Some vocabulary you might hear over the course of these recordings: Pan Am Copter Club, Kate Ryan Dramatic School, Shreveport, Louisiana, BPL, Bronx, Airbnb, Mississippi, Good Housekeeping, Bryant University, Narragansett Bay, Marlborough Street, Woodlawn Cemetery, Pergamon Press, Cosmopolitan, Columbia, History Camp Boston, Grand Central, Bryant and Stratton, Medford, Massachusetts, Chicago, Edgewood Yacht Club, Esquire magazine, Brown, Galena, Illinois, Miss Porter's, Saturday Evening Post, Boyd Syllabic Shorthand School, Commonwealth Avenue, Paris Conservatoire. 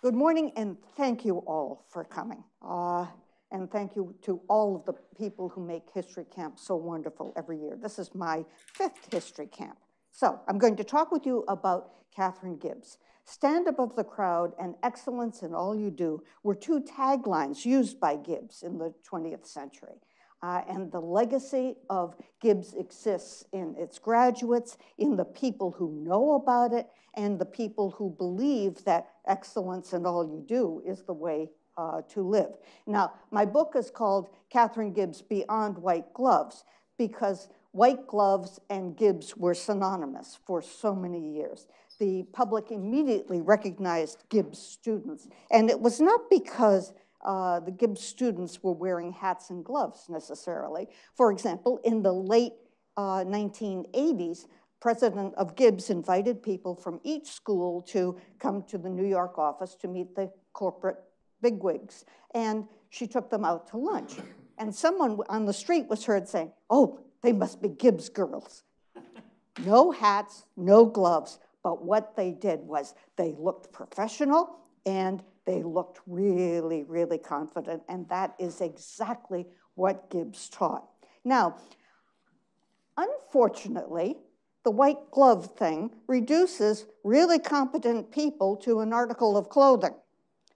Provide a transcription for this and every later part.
Good morning, and thank you all for coming. And thank you to all of the people who make history camp so wonderful every year. This is my fifth history camp. So I'm going to talk with you about Katharine Gibbs. Stand above the crowd and excellence in all you do were two taglines used by Gibbs in the 20th century. And the legacy of Gibbs exists in its graduates, in the people who know about it, and the people who believe that excellence in all you do is the way to live. Now, my book is called Katharine Gibbs Beyond White Gloves, because white gloves and Gibbs were synonymous for so many years. The public immediately recognized Gibbs students, and it was not because the Gibbs students were wearing hats and gloves necessarily. For example, in the late 1980s, president of Gibbs invited people from each school to come to the New York office to meet the corporate bigwigs, and she took them out to lunch. And someone on the street was heard saying, "Oh, they must be Gibbs girls." No hats, no gloves, but what they did was they looked professional and they looked really, really confident, and that is exactly what Gibbs taught. Now, unfortunately, the white glove thing reduces really competent people to an article of clothing.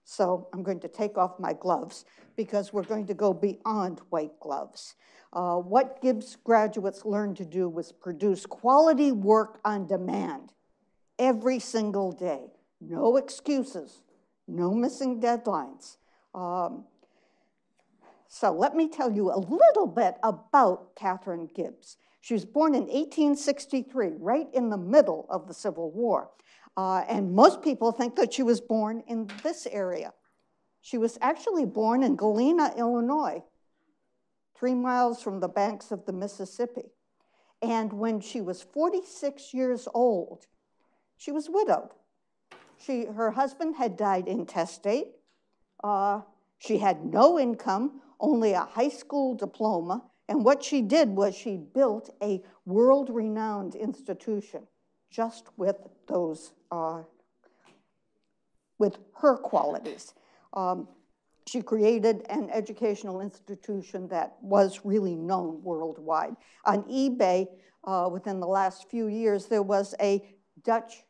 So I'm going to take off my gloves because we're going to go beyond white gloves. What Gibbs graduates learned to do was produce quality work on demand every single day. No excuses. No missing deadlines. So let me tell you a little bit about Katharine Gibbs. She was born in 1863, right in the middle of the Civil War. And most people think that she was born in this area. She was actually born in Galena, Illinois, 3 miles from the banks of the Mississippi. And when she was 46 years old, she was widowed. Her husband had died intestate. She had no income, only a high school diploma. And what she did was she built a world-renowned institution just with those, with her qualities. She created an educational institution that was really known worldwide. On eBay, within the last few years, there was a Dutch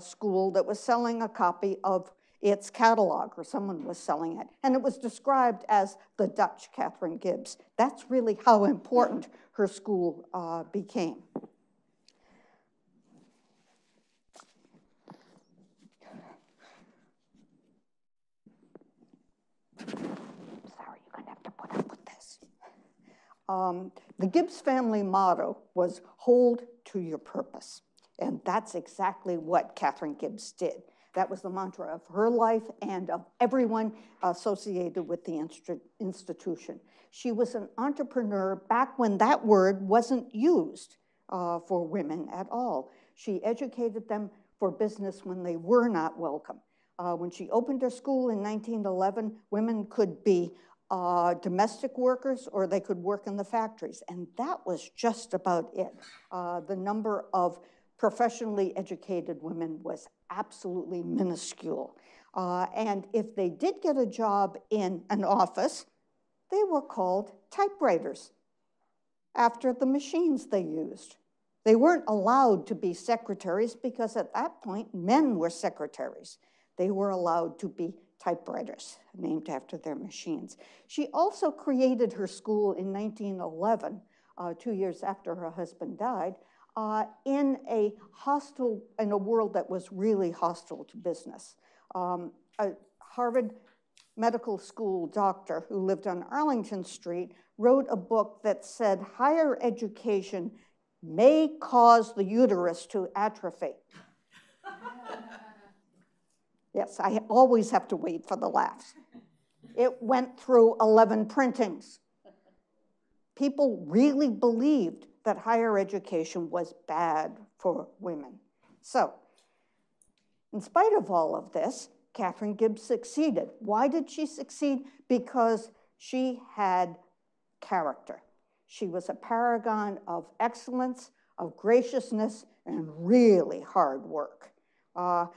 school that was selling a copy of its catalog, or someone was selling it, and it was described as the Dutch Katharine Gibbs. That's really how important her school became. Sorry, you're gonna have to put up with this. The Gibbs family motto was "Hold to your purpose." And that's exactly what Katharine Gibbs did. That was the mantra of her life and of everyone associated with the institution. She was an entrepreneur back when that word wasn't used for women at all. She educated them for business when they were not welcome. When she opened her school in 1911, women could be domestic workers, or they could work in the factories. And that was just about it. The number of professionally educated women was absolutely minuscule. And if they did get a job in an office, they were called typewriters after the machines they used. They weren't allowed to be secretaries because at that point, men were secretaries. They were allowed to be typewriters, named after their machines. She also created her school in 1911, 2 years after her husband died, in a world that was really hostile to business. A Harvard Medical School doctor who lived on Arlington Street wrote a book that said, "Higher education may cause the uterus to atrophy." Yes, I always have to wait for the laughs. It went through 11 printings. People really believed that higher education was bad for women. So, in spite of all of this, Katharine Gibbs succeeded. Why did she succeed? Because she had character. She was a paragon of excellence, of graciousness, and really hard work.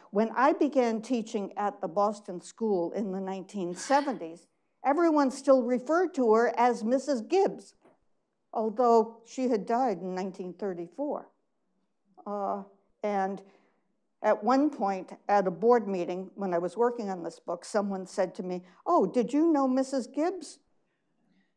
When I began teaching at the Boston School in the 1970s, everyone still referred to her as Mrs. Gibbs, although she had died in 1934. And at one point at a board meeting, when I was working on this book, someone said to me, "Oh, did you know Mrs. Gibbs?"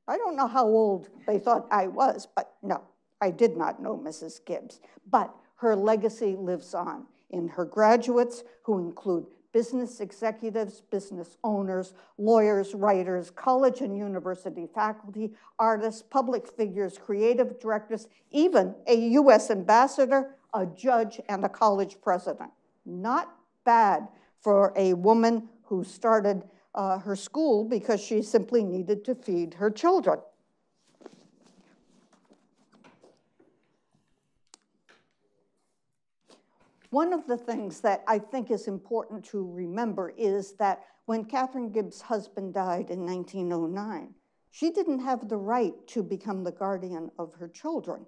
I don't know how old they thought I was, but no, I did not know Mrs. Gibbs. But her legacy lives on in her graduates, who include business executives, business owners, lawyers, writers, college and university faculty, artists, public figures, creative directors, even a US ambassador, a judge, and a college president. Not bad for a woman who started her school because she simply needed to feed her children. One of the things that I think is important to remember is that when Katharine Gibbs' husband died in 1909, she didn't have the right to become the guardian of her children.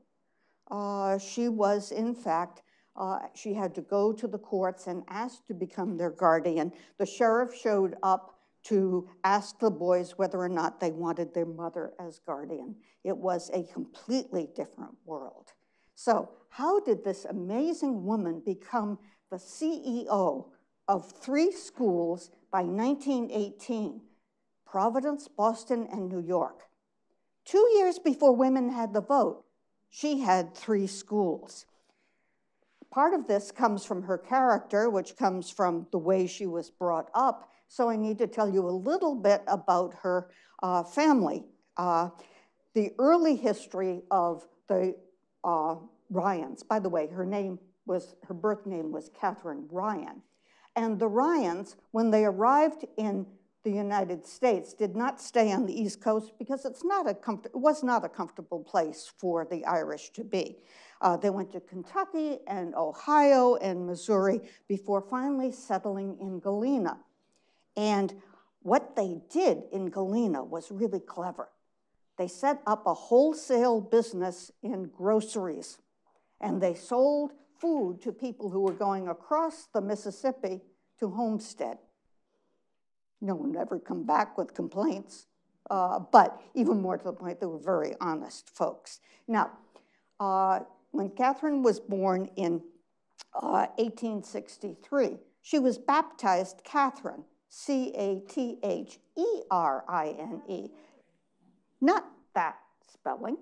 She was, in fact, she had to go to the courts and ask to become their guardian. The sheriff showed up to ask the boys whether or not they wanted their mother as guardian. It was a completely different world. So how did this amazing woman become the CEO of three schools by 1918? Providence, Boston, and New York. 2 years before women had the vote, she had three schools. Part of this comes from her character, which comes from the way she was brought up. So I need to tell you a little bit about her family. The early history of the Ryans. By the way, her birth name was Katharine Ryan. And the Ryans, when they arrived in the United States, did not stay on the East Coast because it was not a comfortable place for the Irish to be. They went to Kentucky and Ohio and Missouri before finally settling in Galena. And what they did in Galena was really clever. They set up a wholesale business in groceries, and they sold food to people who were going across the Mississippi to homestead. No one ever come back with complaints, but even more to the point, they were very honest folks. Now, when Katharine was born in 1863, she was baptized Katharine, C-A-T-H-E-R-I-N-E. Not that spelling.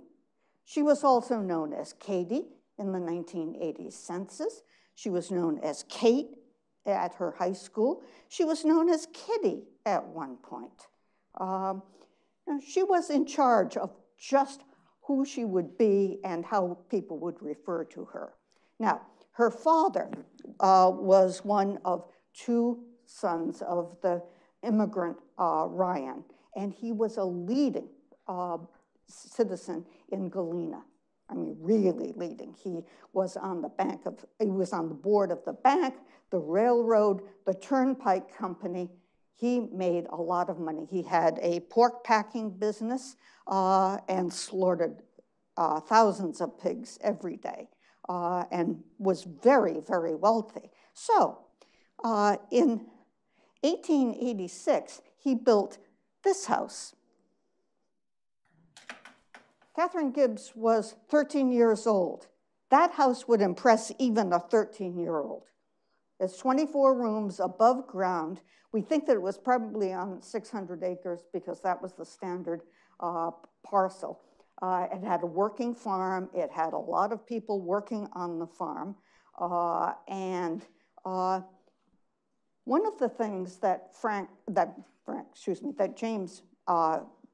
She was also known as Katie in the 1980 census. She was known as Kate at her high school. She was known as Kitty at one point. She was in charge of just who she would be and how people would refer to her. Now, her father was one of two sons of the immigrant Ryan, and he was a leading citizen in Galena. I mean, really leading. He was on the board of the bank, the railroad, the Turnpike Company. He made a lot of money. He had a pork packing business and slaughtered thousands of pigs every day and was very, very wealthy. So in 1886, he built this house. Katharine Gibbs was 13 years old. That house would impress even a 13-year-old. It's 24 rooms above ground. We think that it was probably on 600 acres because that was the standard parcel. It had a working farm. It had a lot of people working on the farm. One of the things that James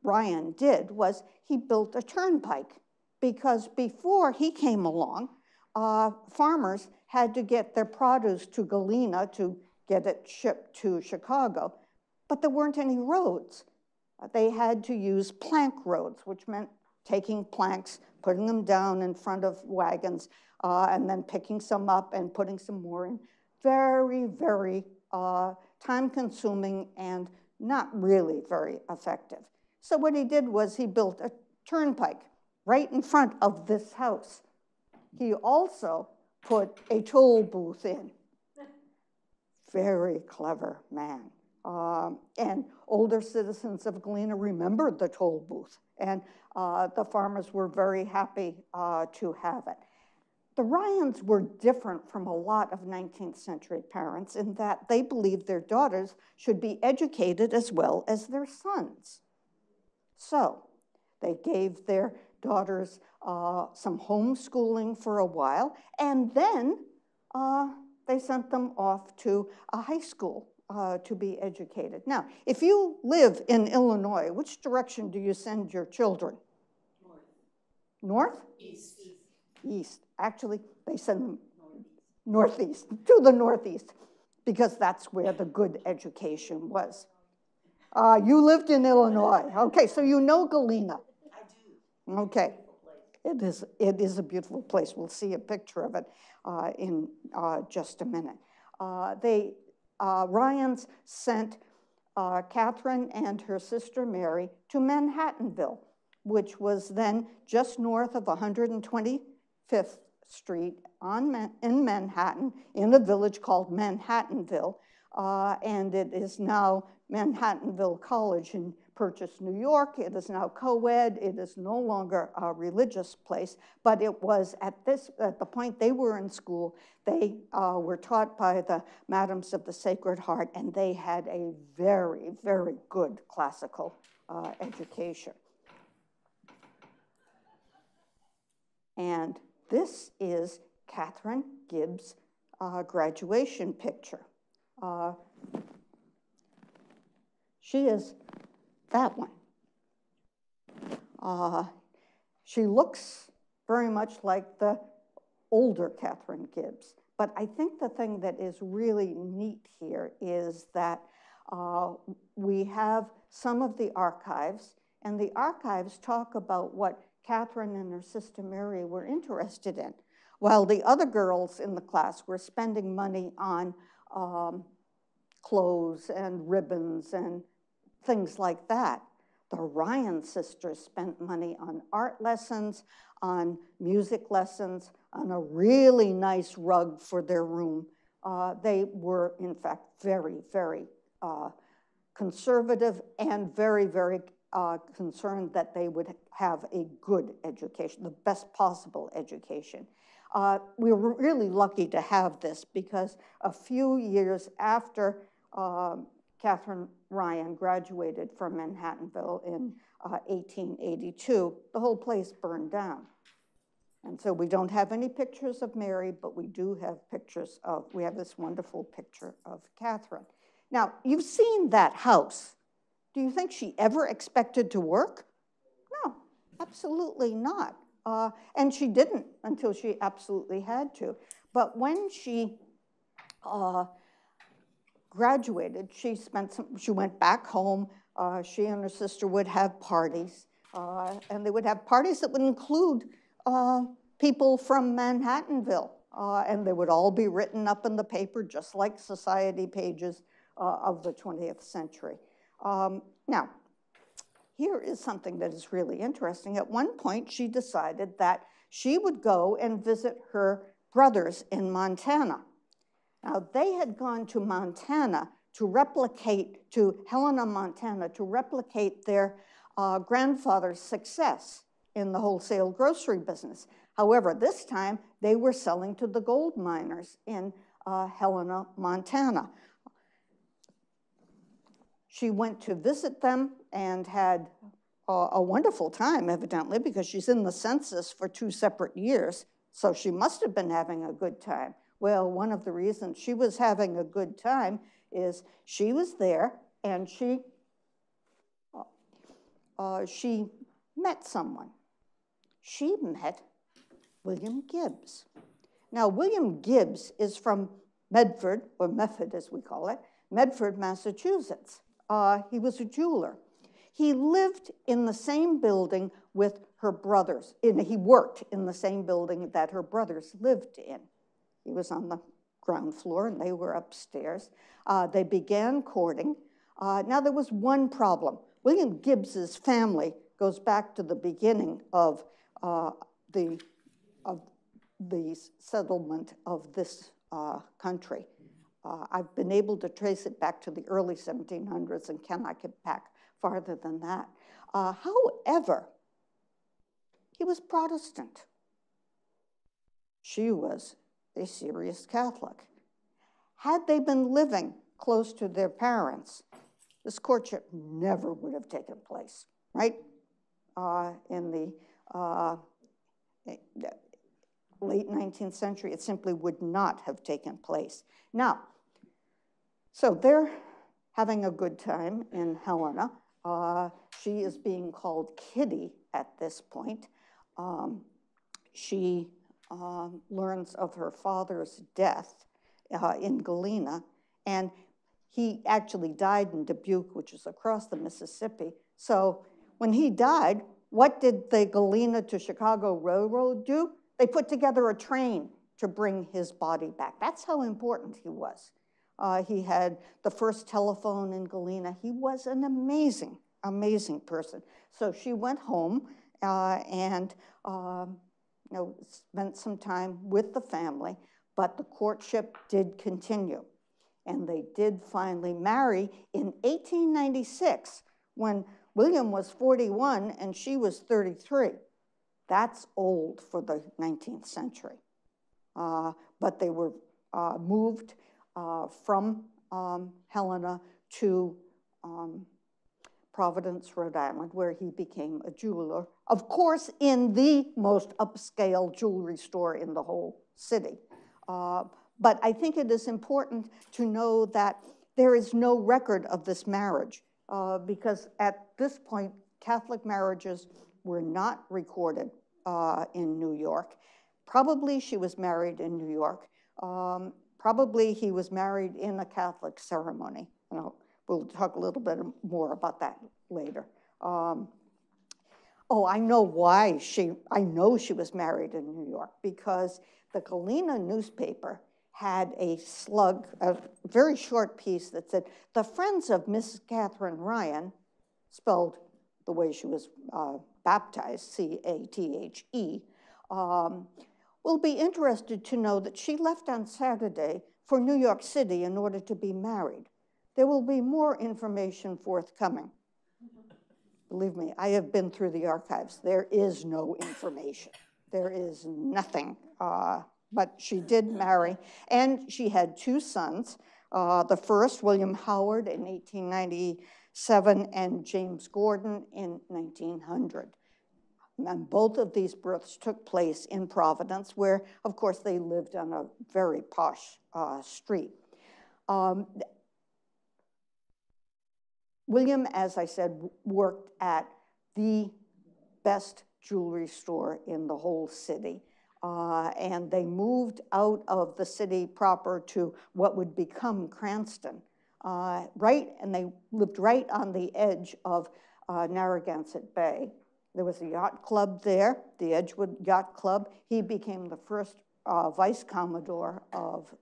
Ryan did was he built a turnpike, because before he came along, farmers had to get their produce to Galena to get it shipped to Chicago, but there weren't any roads. They had to use plank roads, which meant taking planks, putting them down in front of wagons, and then picking some up and putting some more in. Very, very time-consuming and not really very effective. So what he did was he built a turnpike right in front of this house. He also put a toll booth in. very clever man. And older citizens of Galena remembered the toll booth, and the farmers were very happy to have it. The Ryans were different from a lot of 19th century parents in that they believed their daughters should be educated as well as their sons. So they gave their daughters some homeschooling for a while, and then they sent them off to a high school to be educated. Now, if you live in Illinois, which direction do you send your children? North. North? East. East. Actually, they send them northeast, to the northeast, because that's where the good education was. You lived in Illinois. Okay, so you know Galena. I do. Okay. It is a beautiful place. We'll see a picture of it in just a minute. Ryans sent Katharine and her sister Mary to Manhattanville, which was then just north of 125th Street in Manhattan, in a village called Manhattanville, and it is now Manhattanville College in Purchase, New York. It is now co-ed. It is no longer a religious place, but it was at the point they were in school, they were taught by the Madams of the Sacred Heart, and they had a very, very good classical education. And this is Katharine Gibbs' graduation picture. She is that one. She looks very much like the older Katharine Gibbs. But I think the thing that is really neat here is that we have some of the archives, and the archives talk about what Katharine and her sister Mary were interested in, while the other girls in the class were spending money on clothes and ribbons and things like that. The Ryan sisters spent money on art lessons, on music lessons, on a really nice rug for their room. They were, in fact, very, very conservative and very, very concerned that they would have a good education, the best possible education. We were really lucky to have this because a few years after Katharine Ryan graduated from Manhattanville in 1882, the whole place burned down. And so we don't have any pictures of Mary, but we do have pictures of, we have this wonderful picture of Katharine. Now, you've seen that house. Do you think she ever expected to work? No, absolutely not. And she didn't until she absolutely had to. But when she graduated, she went back home. She and her sister would have parties. And they would have parties that would include people from Manhattanville. And they would all be written up in the paper, just like society pages of the 20th century. Now, here is something that is really interesting. At one point, she decided that she would go and visit her brothers in Montana. Now, they had gone to Montana to replicate, to Helena, Montana, to replicate their grandfather's success in the wholesale grocery business. However, this time, they were selling to the gold miners in Helena, Montana. She went to visit them and had a wonderful time, evidently, because she's in the census for 2 separate years, so she must have been having a good time. Well, one of the reasons she was having a good time is she was there and she met someone. She met William Gibbs. Now, William Gibbs is from Medford, or Medford as we call it, Medford, Massachusetts. He was a jeweler. He lived in the same building with her brothers. He worked in the same building that her brothers lived in. He was on the ground floor and they were upstairs. They began courting. Now there was one problem. William Gibbs's family goes back to the beginning of the settlement of this country. I've been able to trace it back to the early 1700s and cannot get back farther than that. However, he was Protestant. She was a serious Catholic. Had they been living close to their parents, this courtship never would have taken place, right? In the late 19th century, it simply would not have taken place. Now, so they're having a good time in Helena. She is being called Kitty at this point. She learns of her father's death in Galena, and he actually died in Dubuque, which is across the Mississippi. So when he died, what did the Galena to Chicago Railroad do? They put together a train to bring his body back. That's how important he was. He had the first telephone in Galena. He was an amazing, amazing person. So she went home and you know, spent some time with the family, but the courtship did continue. And they did finally marry in 1896 when William was 41 and she was 33. That's old for the 19th century. But they were moved from Helena to Providence, Rhode Island, where he became a jeweler, of course, in the most upscale jewelry store in the whole city. But I think it is important to know that there is no record of this marriage because at this point, Catholic marriages were not recorded in New York. Probably she was married in New York. Probably he was married in a Catholic ceremony. And we'll talk a little bit more about that later. I know she was married in New York because the Galena newspaper had a slug, a very short piece that said, "The friends of Miss Katharine Ryan," spelled the way she was baptized, C-A-T-H-E, will be interested to know that she left on Saturday for New York City in order to be married. There will be more information forthcoming. Believe me, I have been through the archives. There is no information. There is nothing. But she did marry, and she had two sons. The first, William Howard in 1897 and James Gordon in 1900. And both of these births took place in Providence, where, of course, they lived on a very posh street. William, as I said, worked at the best jewelry store in the whole city. And they moved out of the city proper to what would become Cranston, and they lived right on the edge of Narragansett Bay. There was a yacht club there, the Edgewood Yacht Club. He became the first vice commodore of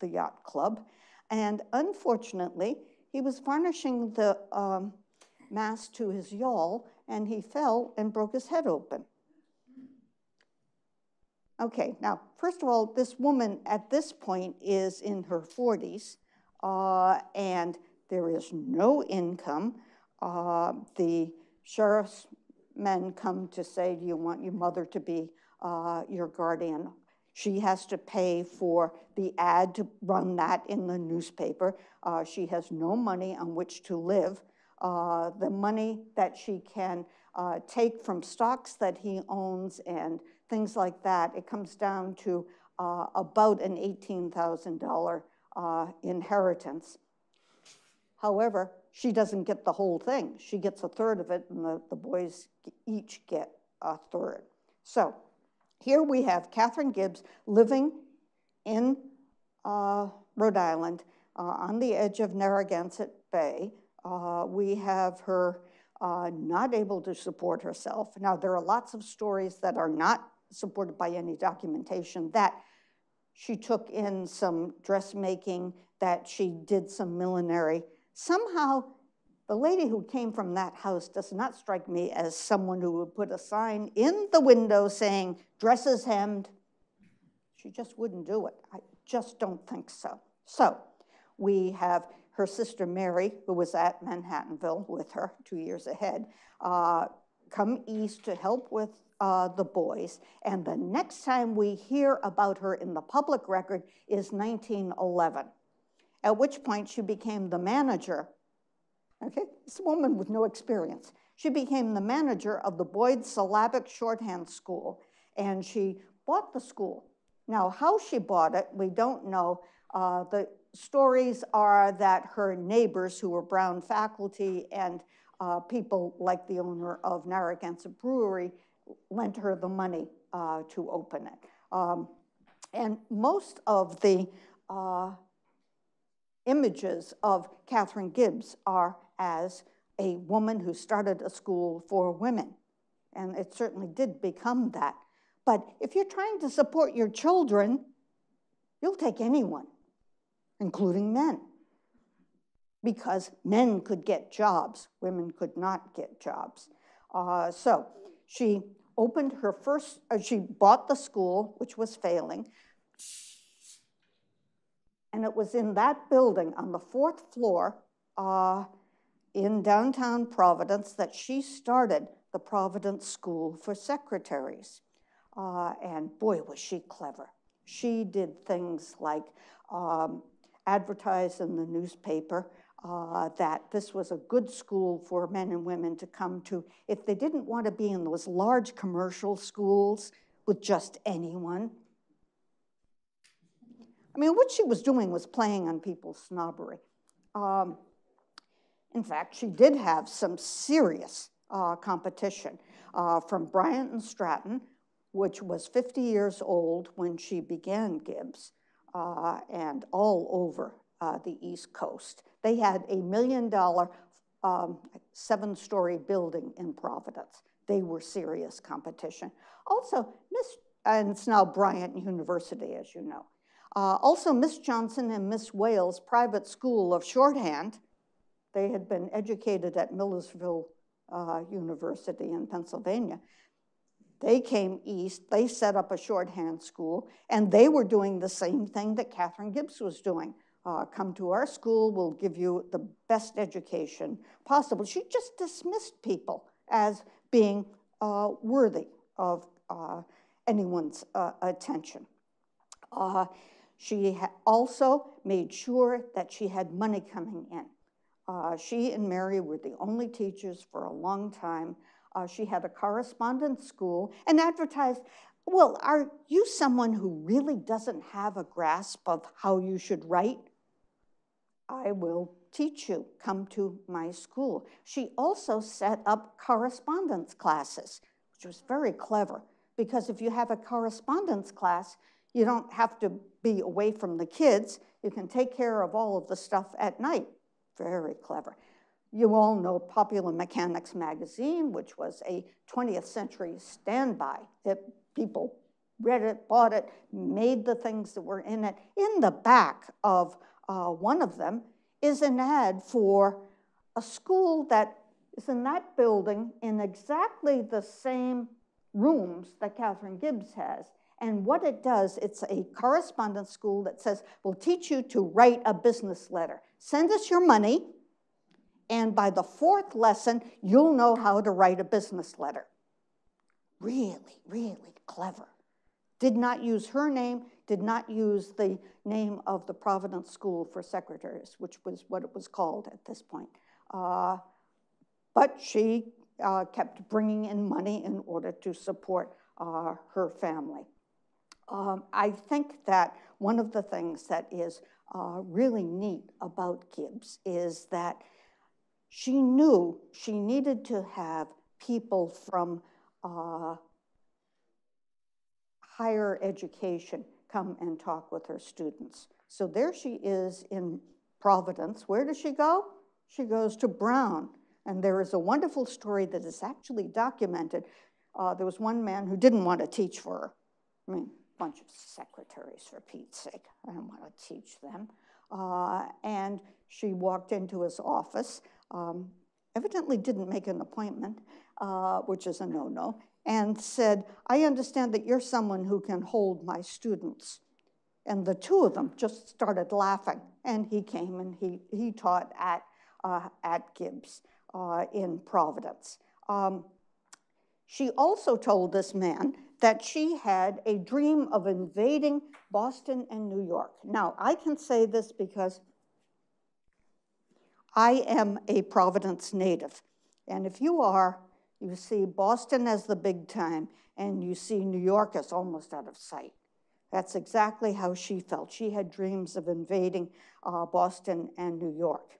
the yacht club. And unfortunately, he was varnishing the mast to his yawl, and he fell and broke his head open. Okay, now, first of all, this woman at this point is in her 40s, and there is no income. The sheriff's men come to say, do you want your mother to be your guardian? She has to pay for the ad to run that in the newspaper. She has no money on which to live. The money that she can take from stocks that he owns and things like that, it comes down to about an $18,000 inheritance. However, she doesn't get the whole thing. She gets a third of it, and the boys each get a third. So here we have Katharine Gibbs living in Rhode Island on the edge of Narragansett Bay. We have her not able to support herself. Now, there are lots of stories that are not supported by any documentation that she took in some dressmaking, that she did some millinery. Somehow, the lady who came from that house does not strike me as someone who would put a sign in the window saying, dresses hemmed. She just wouldn't do it. I just don't think so. So We have her sister Mary, who was at Manhattanville with her 2 years ahead, come east to help with the boys. And the next time we hear about her in the public record is 1911, at which point she became the manager. Okay, this woman with no experience. She became the manager of the Boyd Syllabic Shorthand School, and she bought the school. Now, how she bought it, we don't know. The stories are that her neighbors, who were Brown faculty and people like the owner of Narragansett Brewery, lent her the money to open it. And most of the images of Katharine Gibbs are as a woman who started a school for women. And it certainly did become that. But if you're trying to support your children, you'll take anyone, including men, because men could get jobs. Women could not get jobs. So she opened her first, she bought the school, which was failing. And it was in that building on the fourth floor in downtown Providence that she started the Providence School for Secretaries. And boy, was she clever. She did things like advertise in the newspaper that this was a good school for men and women to come to if they didn't want to be in those large commercial schools with just anyone. I mean, what she was doing was playing on people's snobbery. In fact, she did have some serious competition from Bryant and Stratton, which was 50 years old when she began Gibbs, and all over the East Coast. They had a $1 million, seven-story building in Providence. They were serious competition. Also, and it's now Bryant University, as you know. Also, Miss Johnson and Miss Wales' private school of shorthand. They had been educated at Millersville University in Pennsylvania. They came east, they set up a shorthand school, and they were doing the same thing that Katharine Gibbs was doing. Come to our school, we'll give you the best education possible. She just dismissed people as being worthy of anyone's attention. She also made sure that she had money coming in. She and Mary were the only teachers for a long time. She had a correspondence school and advertised, well, are you someone who really doesn't have a grasp of how you should write? I will teach you. Come to my school. She also set up correspondence classes, which was very clever, because if you have a correspondence class, you don't have to be away from the kids. You can take care of all of the stuff at night. Very clever. You all know Popular Mechanics magazine, which was a 20th century standby. People read it, bought it, made the things that were in it. In the back of one of them is an ad for a school that is in that building in exactly the same rooms that Katharine Gibbs has. And what it does, it's a correspondence school that says, we'll teach you to write a business letter. Send us your money, and by the fourth lesson, you'll know how to write a business letter. Really, really clever. Did not use her name, did not use the name of the Providence School for Secretaries, which was what it was called at this point. But she kept bringing in money in order to support her family. I think that one of the things that is really neat about Gibbs is that she knew she needed to have people from higher education come and talk with her students. So there she is in Providence. Where does she go? She goes to Brown. And there is a wonderful story that is actually documented. There was one man who didn't want to teach for her. I mean, a bunch of secretaries, for Pete's sake. I don't want to teach them. And she walked into his office, evidently didn't make an appointment, which is a no-no, and said, I understand that you're someone who can hold my students. And the two of them just started laughing. And he came and he taught at Gibbs in Providence. She also told this man that she had a dream of invading Boston and New York. Now, I can say this because I am a Providence native. And if you are, you see Boston as the big time, and you see New York as almost out of sight. That's exactly how she felt. She had dreams of invading Boston and New York.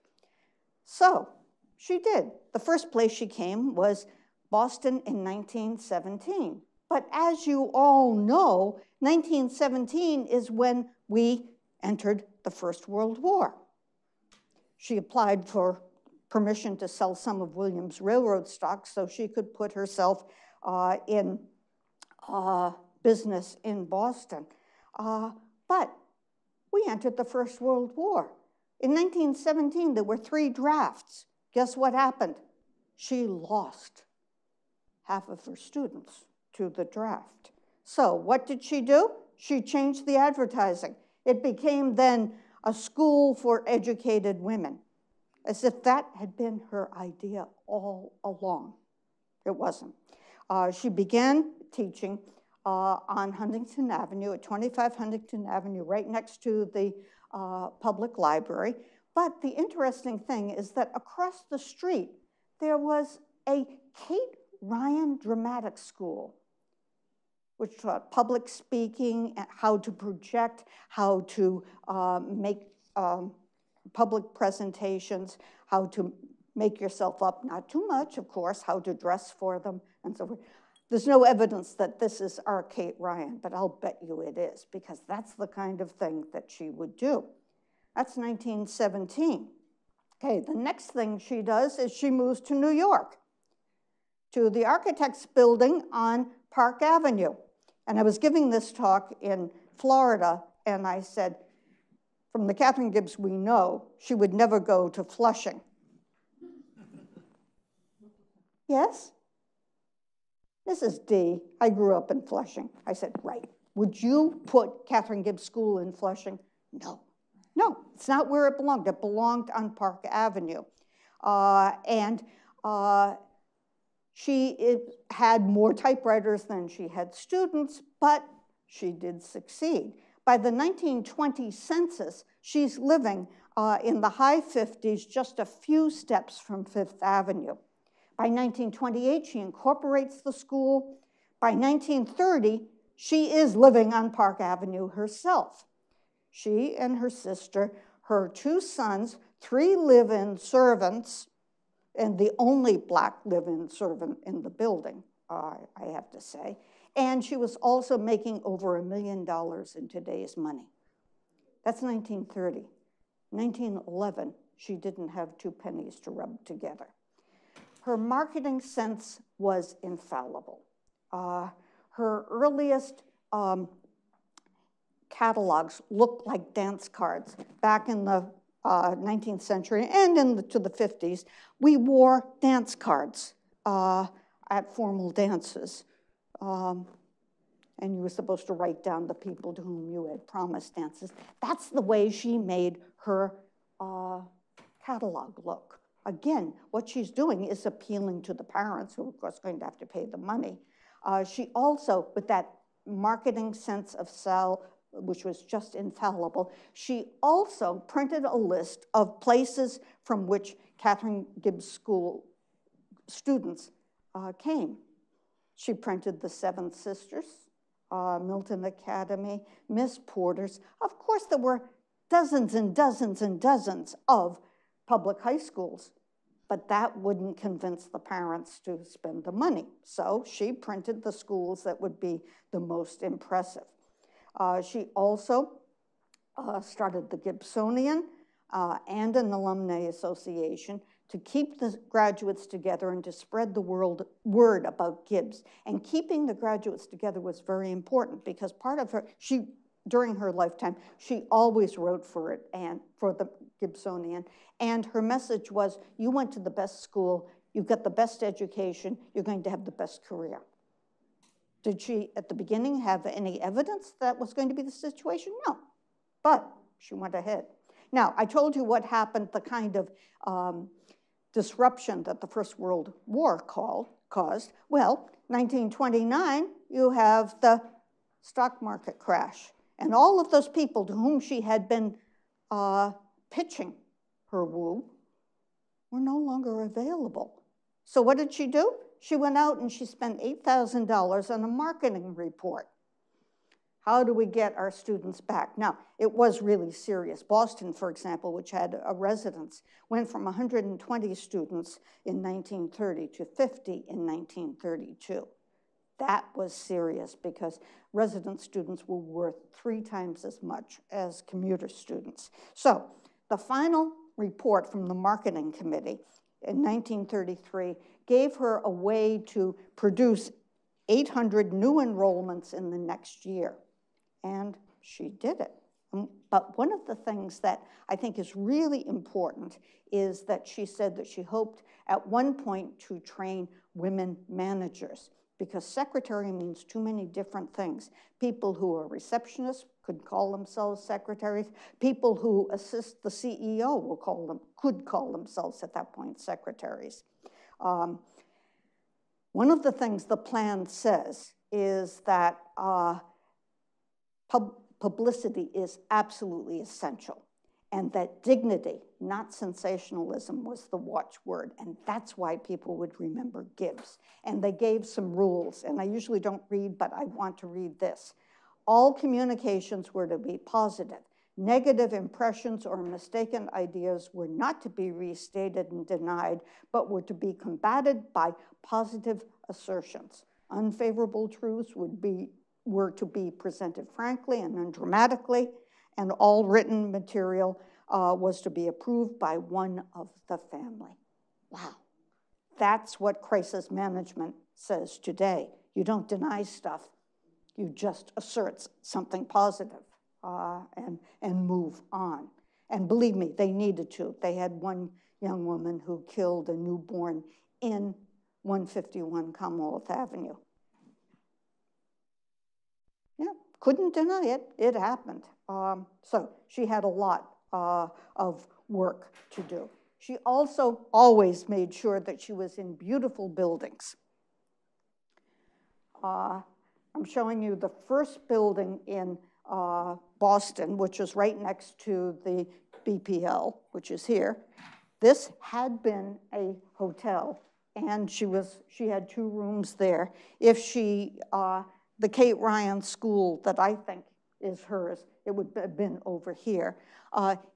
So she did. The first place she came was Boston in 1917. But as you all know, 1917 is when we entered the First World War. She applied for permission to sell some of William's railroad stock so she could put herself in business in Boston. But we entered the First World War. In 1917, there were 3 drafts. Guess what happened? She lost half of her students to the draft. So what did she do? She changed the advertising. It became then a school for educated women, as if that had been her idea all along. It wasn't. She began teaching on Huntington Avenue, at 25 Huntington Avenue, right next to the public library. But the interesting thing is that across the street, there was a Kate Ryan dramatic school, which taught public speaking, how to project, how to make public presentations, how to make yourself up, not too much, of course, how to dress for them, and so forth. There's no evidence that this is our Kate Ryan, but I'll bet you it is, because that's the kind of thing that she would do. That's 1917. Okay, the next thing she does is she moves to New York, to the Architects Building on Park Avenue. And I was giving this talk in Florida, and I said, from the Katharine Gibbs we know, she would never go to Flushing. Yes? Mrs. D, I grew up in Flushing. I said, right, would you put Katharine Gibbs School in Flushing? No. No, it's not where it belonged. It belonged on Park Avenue. She had more typewriters than she had students, but she did succeed. By the 1920 census, she's living in the high 50s, just a few steps from Fifth Avenue. By 1928, she incorporates the school. By 1930, she is living on Park Avenue herself. She and her sister, her 2 sons, 3 live-in servants, and the only black live-in servant in the building, I have to say. And she was also making over $1 million in today's money. That's 1930. 1911, she didn't have 2 pennies to rub together. Her marketing sense was infallible. Her earliest catalogs looked like dance cards back in the 19th century and into the 50s, we wore dance cards at formal dances. And you were supposed to write down the people to whom you had promised dances. That's the way she made her catalog look. Again, what she's doing is appealing to the parents, who, of course, are going to have to pay the money. She also, with that marketing sense of sell, which was just infallible, she also printed a list of places from which Katharine Gibbs School students came. She printed the Seven Sisters, Milton Academy, Miss Porter's. Of course, there were dozens and dozens and dozens of public high schools, but that wouldn't convince the parents to spend the money. So she printed the schools that would be the most impressive. She also started the Gibsonian and an alumni association to keep the graduates together and to spread the word about Gibbs. And keeping the graduates together was very important because part of her, during her lifetime, she always wrote for it and for the Gibsonian. And her message was, you went to the best school, you've got the best education, you're going to have the best career. Did she, at the beginning, have any evidence that was going to be the situation? No, but she went ahead. Now, I told you what happened, the kind of disruption that the First World War caused. Well, 1929, you have the stock market crash. And all of those people to whom she had been pitching her woo were no longer available. So what did she do? She went out and she spent $8,000 on a marketing report. How do we get our students back? Now, it was really serious. Boston, for example, which had a residence, went from 120 students in 1930 to 50 in 1932. That was serious because resident students were worth 3 times as much as commuter students. So the final report from the marketing committee in 1933 gave her a way to produce 800 new enrollments in the next year. And she did it. But one of the things that I think is really important is that she said that she hoped at one point to train women managers, because secretary means too many different things. People who are receptionists could call themselves secretaries. People who assist the CEO could call themselves at that point secretaries. One of the things the plan says is that publicity is absolutely essential, and that dignity, not sensationalism, was the watchword, and that's why people would remember Gibbs. And they gave some rules, and I usually don't read, but I want to read this. All communications were to be positive. Negative impressions or mistaken ideas were not to be restated and denied, but were to be combated by positive assertions. Unfavorable truths were to be presented frankly and undramatically, and all written material was to be approved by one of the family. Wow. That's what crisis management says today. You don't deny stuff. You just assert something positive and move on. And believe me, they needed to. They had one young woman who killed a newborn in 151 Commonwealth Avenue. Yeah, couldn't deny it. It happened. So she had a lot of work to do. She also always made sure that she was in beautiful buildings. I'm showing you the first building in Boston, which is right next to the BPL, which is here. This had been a hotel, and she had 2 rooms there. If the Kate Ryan School that I think is hers, it would have been over here.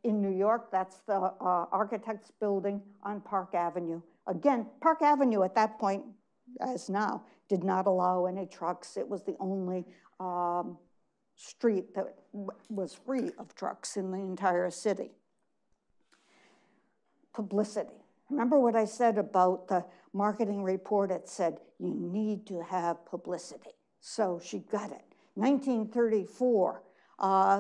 In New York, that's the architect's building on Park Avenue. Again, Park Avenue at that point, as now, did not allow any trucks. It was the only street that was free of trucks in the entire city. Publicity. Remember what I said about the marketing report? It said, you need to have publicity. So she got it. 1934,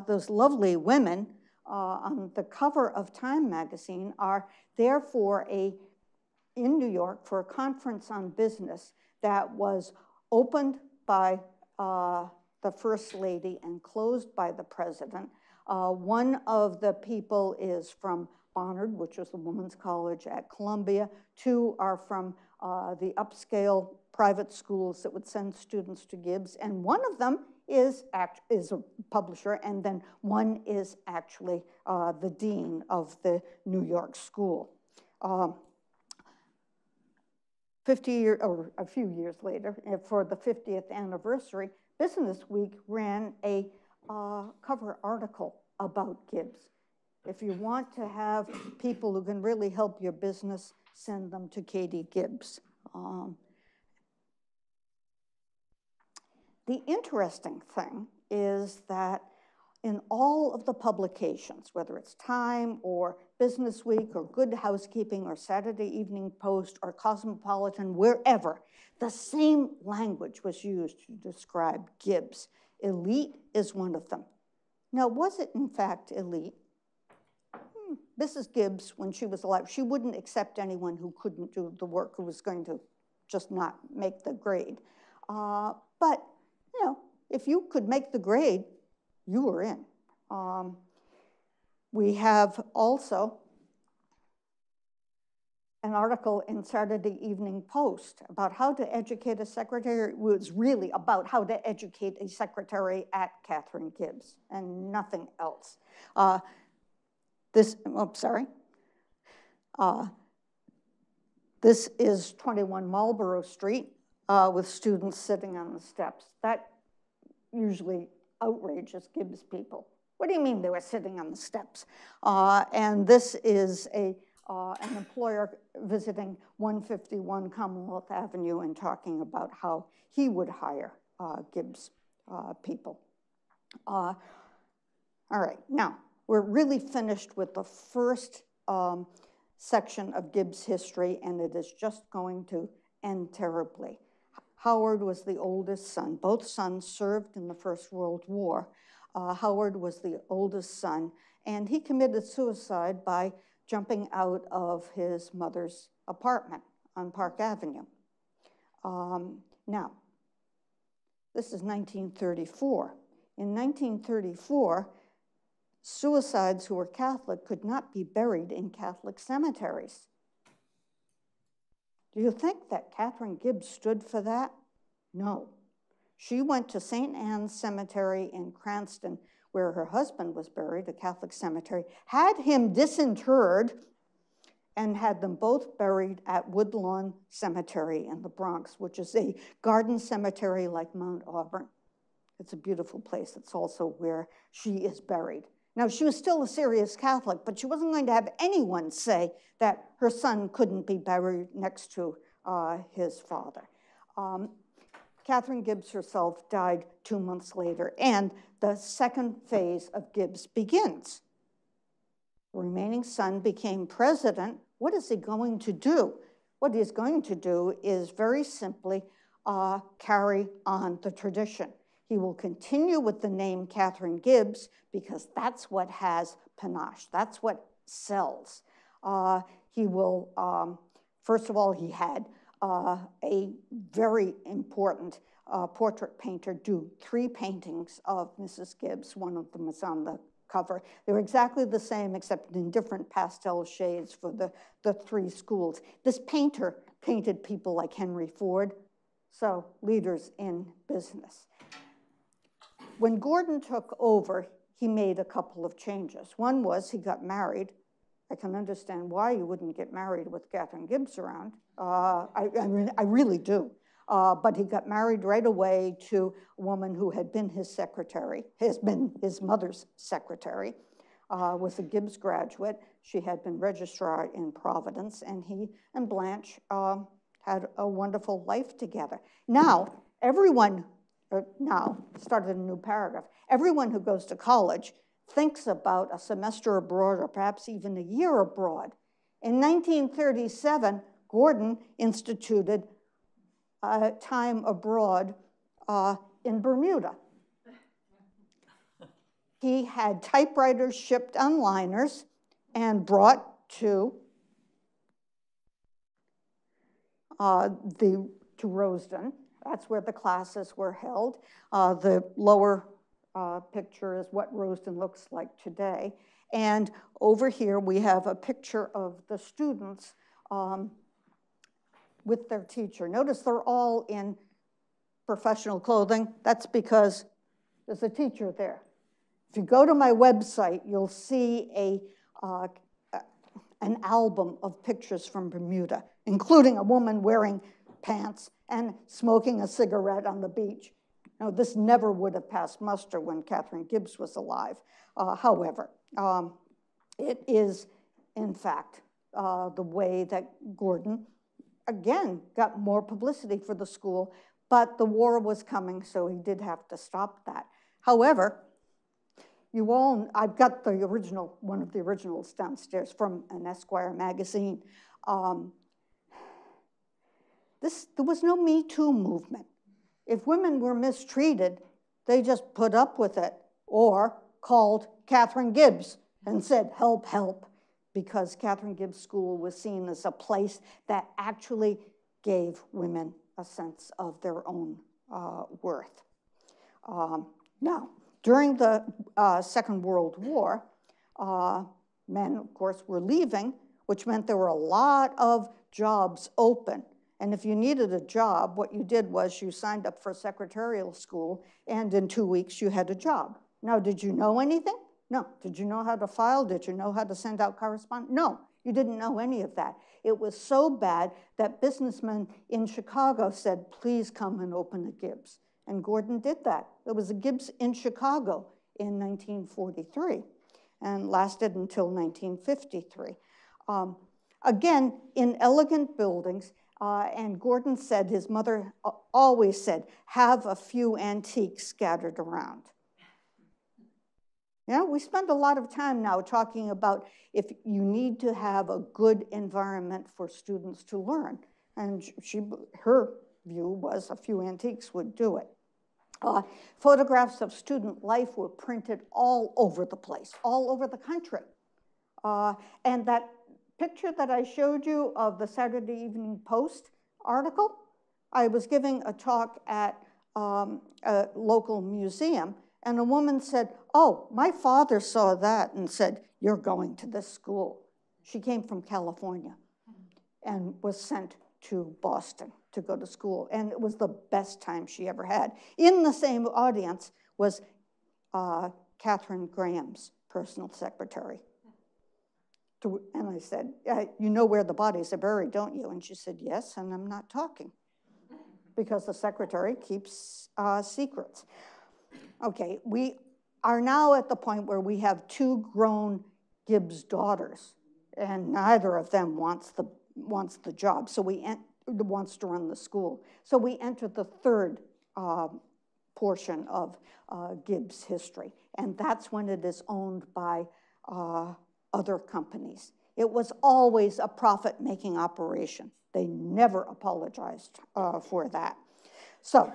those lovely women on the cover of Time magazine are there in New York for a conference on business that was opened by the First Lady and closed by the President. One of the people is from Bonnard, which was the Women's College at Columbia. 2 are from the upscale private schools that would send students to Gibbs, and one of them is a publisher, and then one is actually the dean of the New York school. 50 or a few years later, for the 50th anniversary, Business Week ran a cover article about Gibbs. If you want to have people who can really help your business, send them to Katie Gibbs. The interesting thing is that in all of the publications, whether it's Time or Business Week or Good Housekeeping or Saturday Evening Post or Cosmopolitan, wherever, the same language was used to describe Gibbs. Elite is one of them. Now, was it in fact elite? Mrs. Gibbs, when she was alive, she wouldn't accept anyone who couldn't do the work, who was going to just not make the grade. But you know, if you could make the grade, you were in. We have also an article in Saturday Evening Post about how to educate a secretary. It was really about how to educate a secretary at Katharine Gibbs and nothing else. This is 21 Marlborough Street with students sitting on the steps. That usually outrages Gibbs people. What do you mean they were sitting on the steps? And this is a an employer visiting 151 Commonwealth Avenue and talking about how he would hire Gibbs people. All right, now we're really finished with the first section of Gibbs' history, and it is just going to end terribly. Howard was the oldest son. Both sons served in the First World War. Howard was the oldest son, and he committed suicide by jumping out of his mother's apartment on Park Avenue. Now, this is 1934. In 1934, suicides who were Catholic could not be buried in Catholic cemeteries. Do you think that Katharine Gibbs stood for that? No. She went to St. Anne's Cemetery in Cranston, where her husband was buried, a Catholic cemetery, had him disinterred and had them both buried at Woodlawn Cemetery in the Bronx, which is a garden cemetery like Mount Auburn. It's a beautiful place. It's also where she is buried. Now, she was still a serious Catholic, but she wasn't going to have anyone say that her son couldn't be buried next to his father. Katharine Gibbs herself died 2 months later, and the second phase of Gibbs begins. The remaining son became president. What is he going to do? What he's going to do is very simply carry on the tradition. He will continue with the name Katharine Gibbs because that's what has panache. That's what sells. He will, first of all, he had a very important portrait painter do three paintings of Mrs. Gibbs. One of them is on the cover. They were exactly the same except in different pastel shades for the three schools. This painter painted people like Henry Ford, so leaders in business. When Gordon took over, he made a couple of changes. One was he got married. I can understand why you wouldn't get married with Katharine Gibbs around. I really do. But he got married right away to a woman who had been his secretary, has been his mother's secretary, was a Gibbs graduate. She had been registrar in Providence, and he and Blanche had a wonderful life together. Now, everyone, started a new paragraph. Everyone who goes to college thinks about a semester abroad or perhaps even a year abroad. In 1937, Gordon instituted a time abroad in Bermuda. He had typewriters shipped on liners and brought to to Rosedown. That's where the classes were held. The lower picture is what Rosedown looks like today. And over here, we have a picture of the students with their teacher. Notice they're all in professional clothing. That's because there's a teacher there. If you go to my website, you'll see an album of pictures from Bermuda, including a woman wearing pants and smoking a cigarette on the beach. Now, this never would have passed muster when Katharine Gibbs was alive. However, it is, in fact, the way that Gordon, again, got more publicity for the school, but the war was coming, so he did have to stop that. However, you all, I've got the original, one of the originals downstairs from an Esquire magazine. There was no Me Too movement. If women were mistreated, they just put up with it or called Katharine Gibbs and said, help, help, because Katharine Gibbs School was seen as a place that actually gave women a sense of their own worth. Now, during the Second World War, Men, of course, were leaving, which meant there were a lot of jobs open. And if you needed a job, what you did was you signed up for secretarial school, and in 2 weeks you had a job. Now, did you know anything? No. Did you know how to file? Did you know how to send out correspondence? No, you didn't know any of that. It was so bad that businessmen in Chicago said, please come and open a Gibbs. And Gordon did that. There was a Gibbs in Chicago in 1943 and lasted until 1953. Again, in elegant buildings, and Gordon said, his mother always said, have a few antiques scattered around. You know, we spend a lot of time now talking about if you need to have a good environment for students to learn. And her view was a few antiques would do it. Photographs of student life were printed all over the place, all over the country. And that picture that I showed you of the Saturday Evening Post article, I was giving a talk at a local museum, and a woman said, oh, my father saw that and said, you're going to this school. She came from California and was sent to Boston to go to school, and it was the best time she ever had. In the same audience was Katharine Graham's personal secretary. And I said, you know where the bodies are buried, don't you? And she said, yes, and I'm not talking because the secretary keeps secrets. Okay, we are now at the point where we have two grown Gibbs daughters, and neither of them wants the job, so wants to run the school. So we enter the third portion of Gibbs history, and that's when it is owned by other companies. It was always a profit-making operation. They never apologized for that. So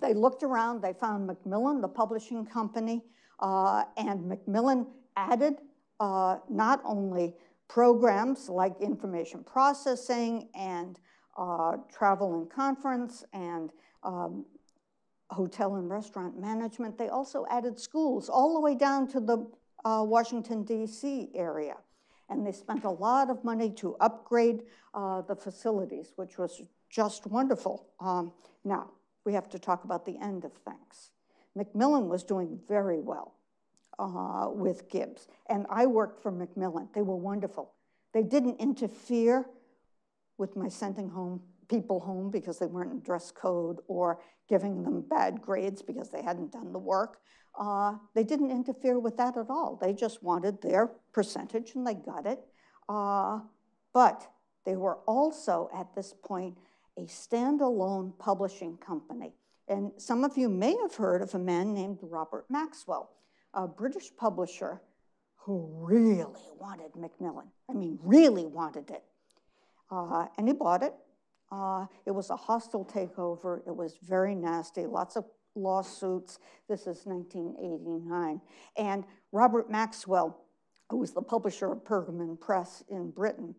they looked around, they found Macmillan, the publishing company, and Macmillan added not only programs like information processing and travel and conference and hotel and restaurant management, they also added schools all the way down to the Washington, D.C. area. And they spent a lot of money to upgrade the facilities, which was just wonderful. Now, we have to talk about the end of things. Macmillan was doing very well with Gibbs, and I worked for Macmillan. They were wonderful. They didn't interfere with my sending people home because they weren't in dress code or giving them bad grades because they hadn't done the work. They didn't interfere with that at all. They just wanted their percentage, and they got it. But they were also, at this point, a standalone publishing company. And some of you may have heard of a man named Robert Maxwell, a British publisher who really wanted Macmillan. I mean, really wanted it. And he bought it. It was a hostile takeover. It was very nasty, lots of lawsuits. This is 1989. And Robert Maxwell, who was the publisher of Pergamon Press in Britain,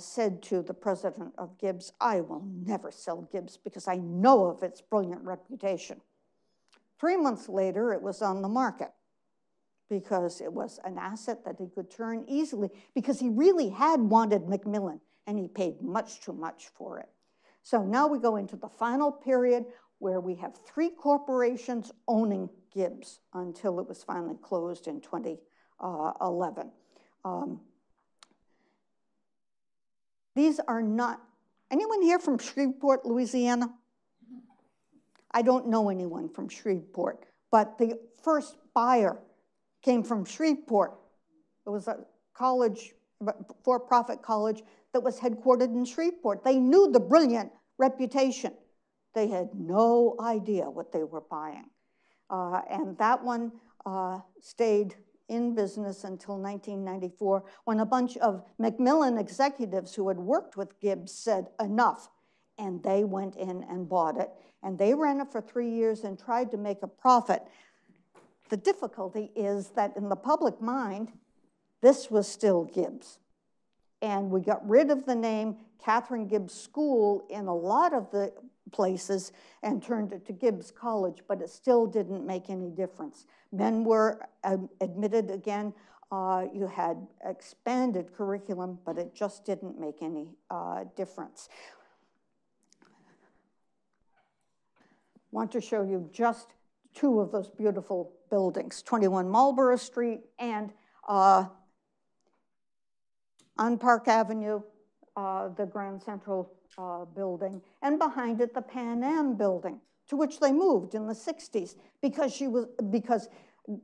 said to the president of Gibbs, I will never sell Gibbs because I know of its brilliant reputation. 3 months later, it was on the market because it was an asset that he could turn easily because he really had wanted Macmillan, and he paid much too much for it. So now we go into the final period where we have three corporations owning Gibbs until it was finally closed in 2011. These are not, anyone here from Shreveport, Louisiana? I don't know anyone from Shreveport, but the first buyer came from Shreveport. It was a college, for-profit college that was headquartered in Shreveport. They knew the brilliant reputation. They had no idea what they were buying. And that one stayed in business until 1994, when a bunch of Macmillan executives who had worked with Gibbs said, enough, and they went in and bought it. And they ran it for 3 years and tried to make a profit. The difficulty is that in the public mind, this was still Gibbs. And we got rid of the name Katharine Gibbs School in a lot of the places and turned it to Gibbs College, but it still didn't make any difference. Men were admitted again You had expanded curriculum, but it just didn't make any difference. Want to show you just two of those beautiful buildings, 21 Marlborough Street and on Park Avenue, the Grand Central building, and behind it, the Pan Am building, to which they moved in the 60s because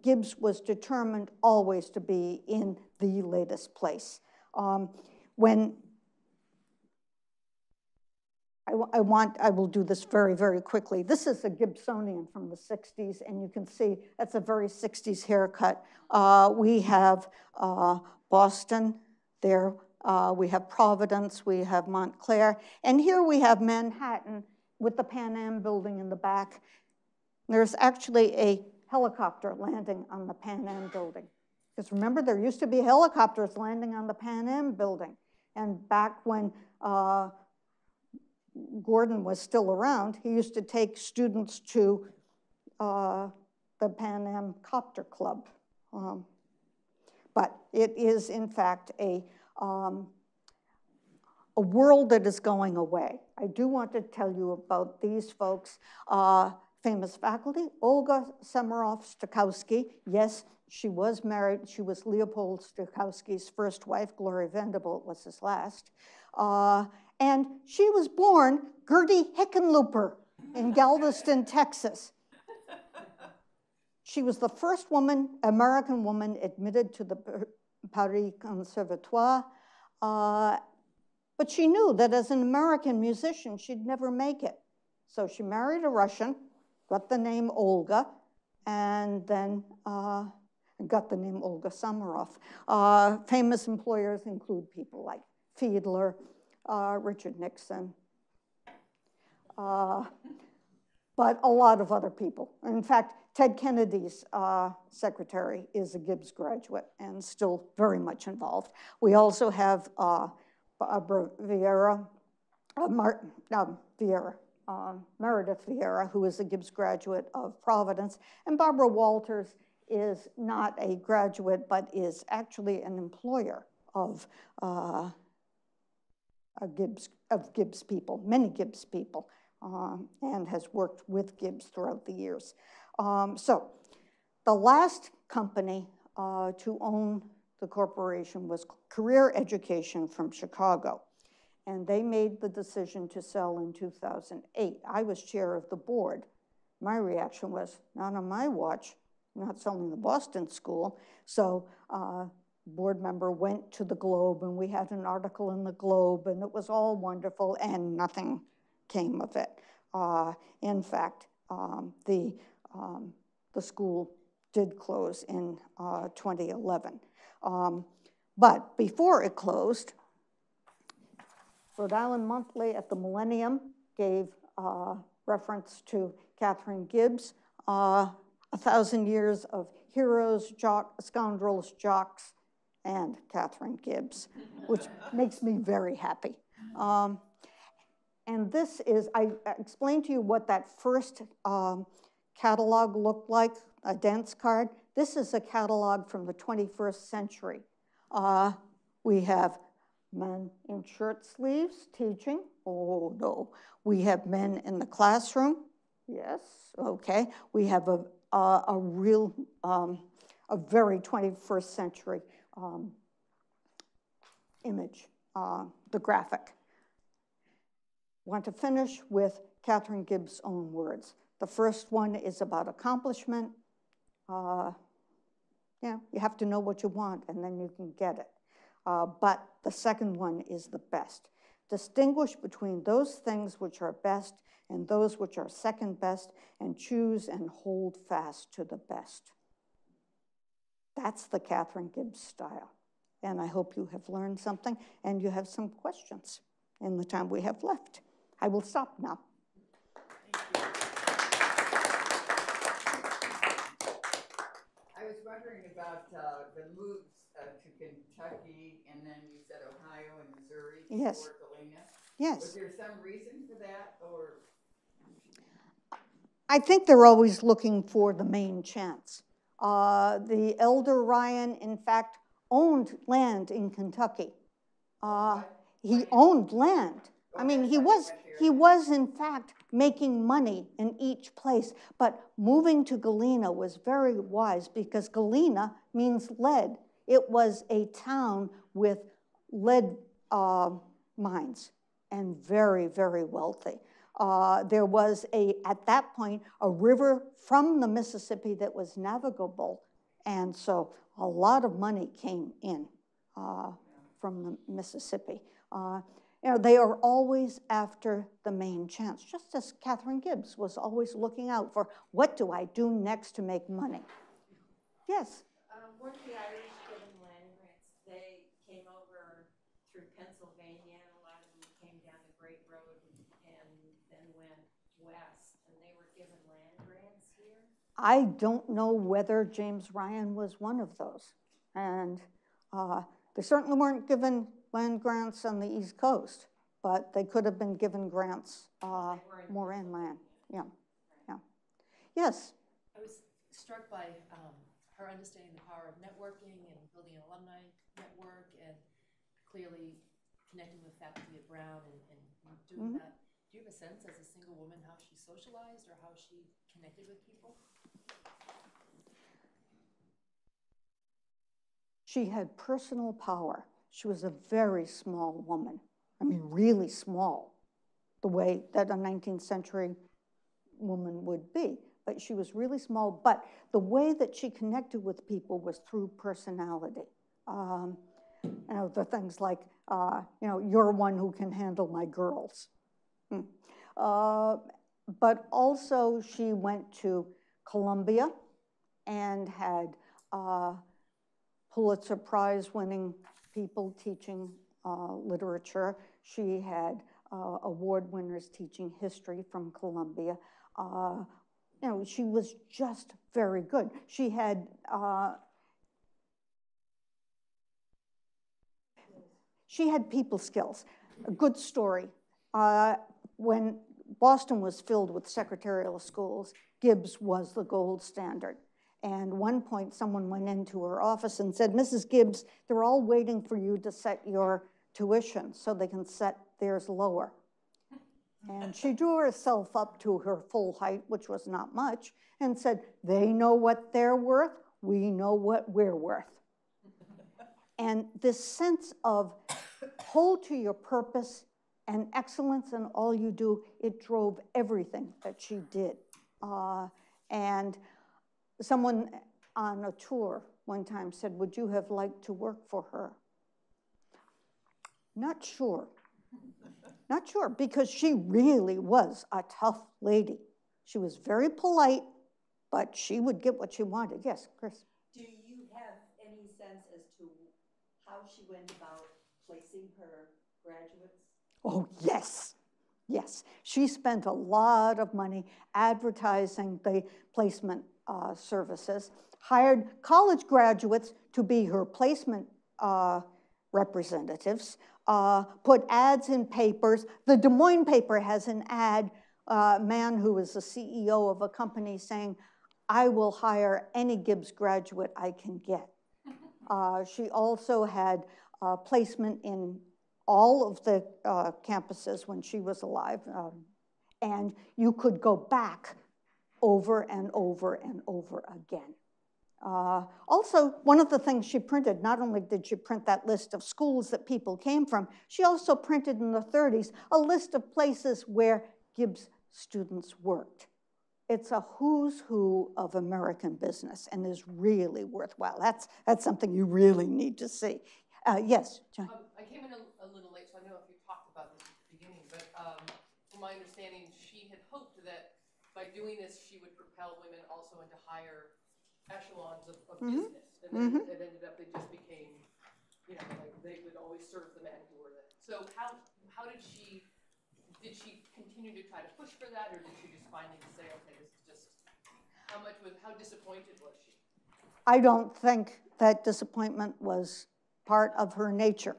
Gibbs was determined always to be in the latest place. When I will do this very, very quickly. This is a Gibsonian from the 60s, and you can see that's a very 60s haircut. We have Boston there. We have Providence. We have Montclair. And here we have Manhattan with the Pan Am building in the back. There's actually a helicopter landing on the Pan Am building. Because remember, there used to be helicopters landing on the Pan Am building. And back when Gordon was still around, he used to take students to the Pan Am Copter Club. But it is, in fact, a world that is going away. I do want to tell you about these folks. Famous faculty, Olga Semorov-Stokowski. Yes, she was married. She was Leopold Stokowski's first wife. Gloria Vanderbilt was his last. And she was born Gertie Hickenlooper in Galveston, Texas. She was the first woman, American woman, admitted to the Paris Conservatoire. But she knew that as an American musician, she'd never make it. So she married a Russian, got the name Olga, and then got the name Olga Semorov. Famous employers include people like Fiedler, Richard Nixon, but a lot of other people. In fact, Ted Kennedy's secretary is a Gibbs graduate and still very much involved. We also have Barbara Vieira, Meredith Vieira, who is a Gibbs graduate of Providence, and Barbara Walters is not a graduate, but is actually an employer of Gibbs people, many Gibbs people, and has worked with Gibbs throughout the years. So the last company to own the corporation was Career Education from Chicago, and they made the decision to sell in 2008. I was chair of the board. My reaction was, not on my watch, not selling the Boston school. So board member went to the Globe, and we had an article in the Globe, and it was all wonderful, and nothing came of it. In fact, the school did close in 2011. But before it closed, Rhode Island Monthly at the Millennium gave reference to Katharine Gibbs, 1,000 years of heroes, scoundrels, jocks, and Katharine Gibbs, which makes me very happy. And this is, I explained to you what that first catalog looked like, a dance card. This is a catalog from the 21st century. We have men in shirt sleeves teaching. Oh, no. We have men in the classroom. Yes, okay. We have a real, a very 21st century image, the graphic. Want to finish with Katharine Gibbs' own words. The first one is about accomplishment. Yeah, you have to know what you want, and then you can get it. But the second one is the best. Distinguish between those things which are best and those which are second best, and choose and hold fast to the best. That's the Katharine Gibbs style. And I hope you have learned something, and you have some questions in the time we have left. I will stop now. I was wondering about the moves to Kentucky, and then you said Ohio and Missouri. Yes. Before Galena. Yes. Was there some reason for that, or? I think they're always looking for the main chance. The elder Ryan, in fact, owned land in Kentucky. He owned land. I mean, he was in fact making money in each place, but moving to Galena was very wise because Galena means lead. It was a town with lead mines and very, very wealthy. There was, at that point, a river from the Mississippi that was navigable, and so a lot of money came in from the Mississippi. You know, they are always after the main chance, just as Katharine Gibbs was always looking out for, what do I do next to make money? Yes? Weren't the Irish given land grants? They came over through Pennsylvania, and a lot of them came down the Great Road and then went west, and they were given land grants here? I don't know whether James Ryan was one of those. And they certainly weren't given land grants on the East Coast, but they could have been given grants more inland. Yeah, yeah. Yes? I was struck by her understanding the power of networking and building an alumni network and clearly connecting with faculty at Brown and doing that. Do you have a sense as a single woman how she socialized or how she connected with people? She had personal power. She was a very small woman. I mean, really small, the way that a 19th century woman would be. But she was really small. But the way that she connected with people was through personality. You know, the things like, you know, you're one who can handle my girls. But also she went to Columbia and had Pulitzer Prize winning people teaching literature. She had award winners teaching history from Columbia. You know, she was just very good. She had, people skills. A good story. When Boston was filled with secretarial schools, Gibbs was the gold standard. And one point, someone went into her office and said, Mrs. Gibbs, they're all waiting for you to set your tuition so they can set theirs lower. And she drew herself up to her full height, which was not much, and said, they know what they're worth, we know what we're worth. And this sense of hold to your purpose and excellence in all you do, it drove everything that she did. And someone on a tour one time said, would you have liked to work for her? Not sure. Not sure, because she really was a tough lady. She was very polite, but she would get what she wanted. Yes, Chris? Do you have any sense as to how she went about placing her graduates? Oh, yes. Yes. She spent a lot of money advertising the placement services, hired college graduates to be her placement representatives, put ads in papers. The Des Moines paper has an ad, a man who is the CEO of a company saying, I will hire any Gibbs graduate I can get. She also had placement in all of the campuses when she was alive, and you could go back over and over and over again. Also, one of the things she printed, not only did she print that list of schools that people came from, she also printed in the 30s a list of places where Gibbs students worked. It's a who's who of American business and is really worthwhile. That's something you really need to see. Yes, John? I came in a little late, so I know if you talked about this at the beginning, but from my understanding, she had hoped that by doing this, she would propel women also into higher echelons of business. And then it ended up, they just became, you know, like they would always serve the men who were there. So how did she continue to try to push for that, or did she just finally say, okay, this is just, how disappointed was she? I don't think that disappointment was part of her nature.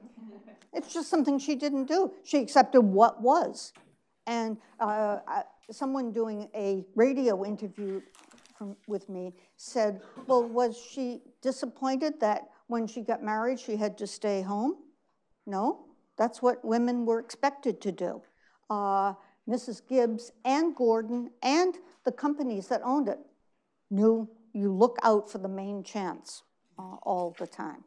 It's just something she didn't do. She accepted what was. And someone doing a radio interview with me said, well, was she disappointed that when she got married, she had to stay home? No, that's what women were expected to do. Mrs. Gibbs and Gordon and the companies that owned it knew you look out for the main chance all the time.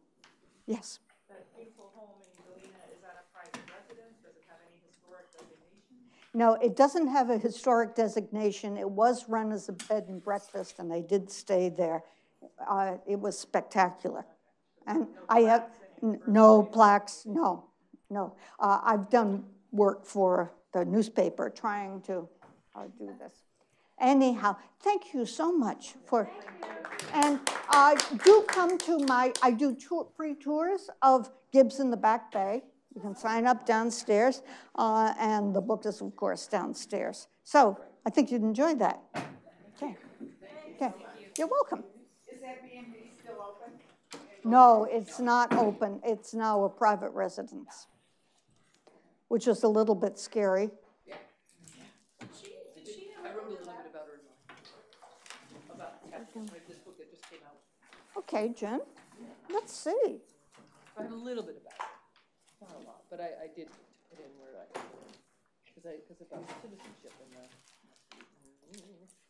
Yes? That beautiful home in Galena, is that a private residence? Does it have any historic designation? No, it doesn't have a historic designation. It was run as a bed and breakfast, and I did stay there. It was spectacular. And I have no plaques, no, no. I've done work for the newspaper trying to do this. Anyhow, thank you so much for, and do come to my, I do free tours of Gibbs in the Back Bay. You can sign up downstairs, and the book is, of course, downstairs. So I think you'd enjoy that. Okay. Okay. You're welcome. Is Airbnb still open? No, it's not open. It's now a private residence, which is a little bit scary. This book that just came out. Okay, Jen. Let's see. I have a little bit about it. Not a lot, but I did put in where I because about citizenship and